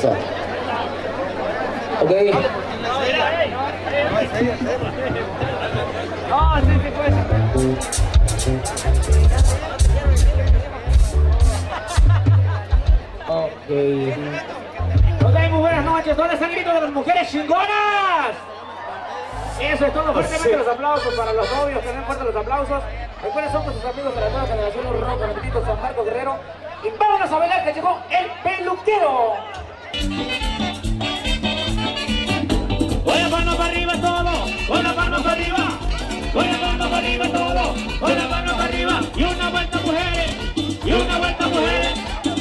cabeza. ¿Ok? Ok, muy buenas noches. ¿Dónde están el grito de las mujeres chingonas? Eso es todo. Fuertemente los aplausos para los novios, que den fuerte los aplausos. Recuerden, somos sus amigos de la nueva generación Los Rojos, Repetitos, San Marcos, Guerrero. Y vámonos a bailar, que llegó el peluquero. Con la mano para arriba todo, con la mano para arriba, con la mano para arriba todo, con la mano para arriba. Y una vuelta mujeres, y una vuelta mujeres,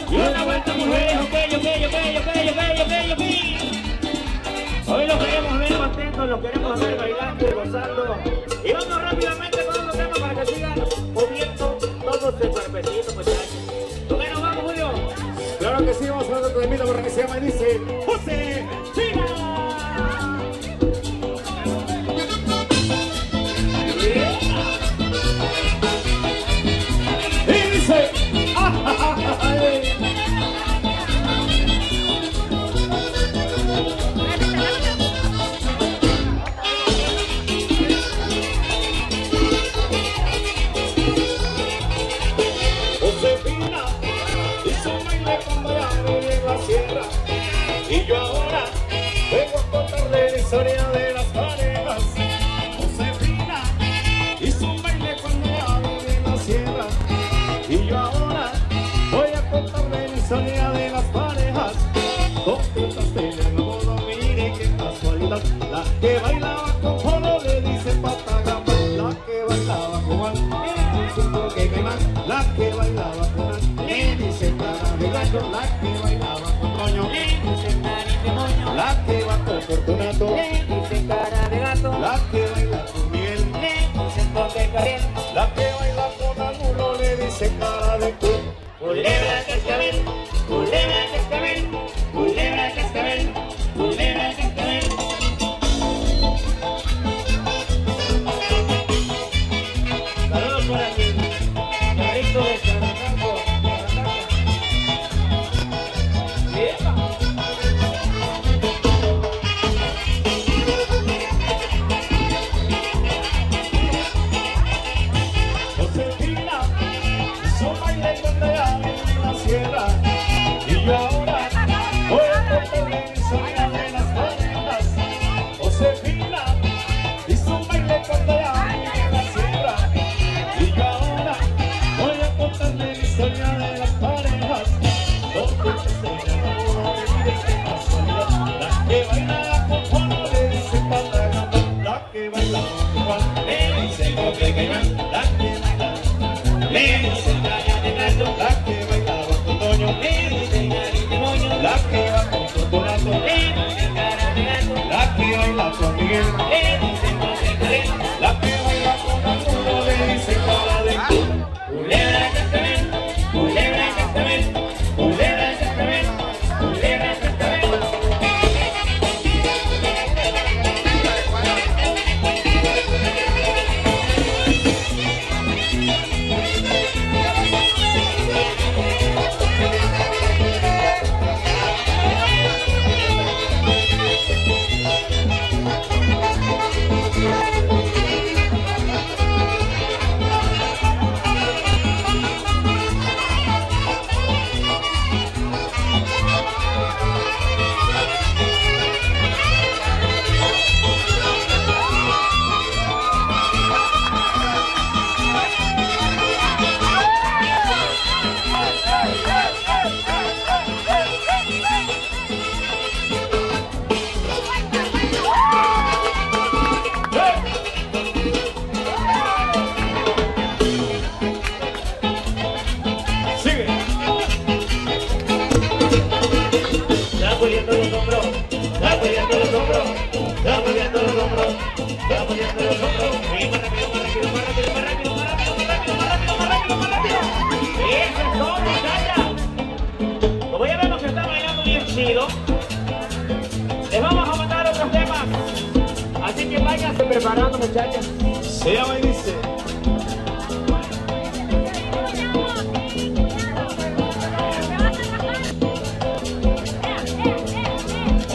y una vuelta mujeres. Ok. Hoy los queremos ver contentos, los queremos ver bailando y gozando. Y vamos rápidamente con otro tema para que sigan moviendo todos el cuerpecito, muchachos. ¿Dónde nos vamos, Julio? Claro que sí, vamos a ver otro temita para que se llama y dice José China.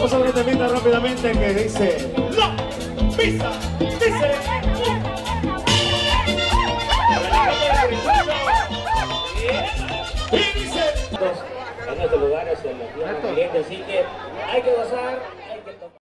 Vamos a ver este temita rápidamente que dice ¡La pizza! ¡Dice! Y dice... En estos lugares se los clientes, así que hay que gozar.